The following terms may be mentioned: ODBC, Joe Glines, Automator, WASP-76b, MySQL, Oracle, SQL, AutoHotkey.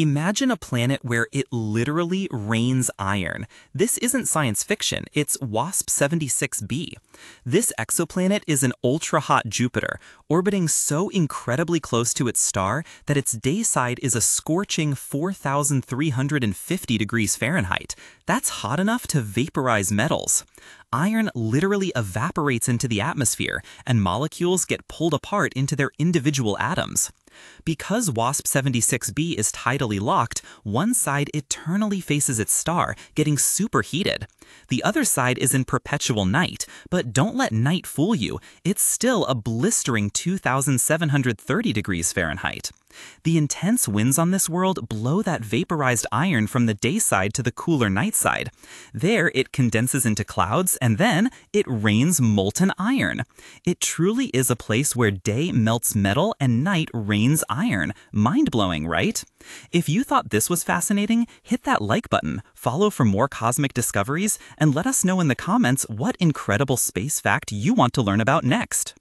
Imagine a planet where it literally rains iron. This isn't science fiction, it's WASP-76b. This exoplanet is an ultra-hot Jupiter, orbiting so incredibly close to its star that its day side is a scorching 4,350 degrees Fahrenheit. That's hot enough to vaporize metals. Iron literally evaporates into the atmosphere, and molecules get pulled apart into their individual atoms. Because WASP-76b is tidally locked, one side eternally faces its star, getting superheated. The other side is in perpetual night, but don't let night fool you, it's still a blistering 2,730 degrees Fahrenheit. The intense winds on this world blow that vaporized iron from the day side to the cooler night side. There, it condenses into clouds, and then it rains molten iron. It truly is a place where day melts metal and night rains iron. Mind-blowing, right? If you thought this was fascinating, hit that like button, follow for more cosmic discoveries, and let us know in the comments what incredible space fact you want to learn about next.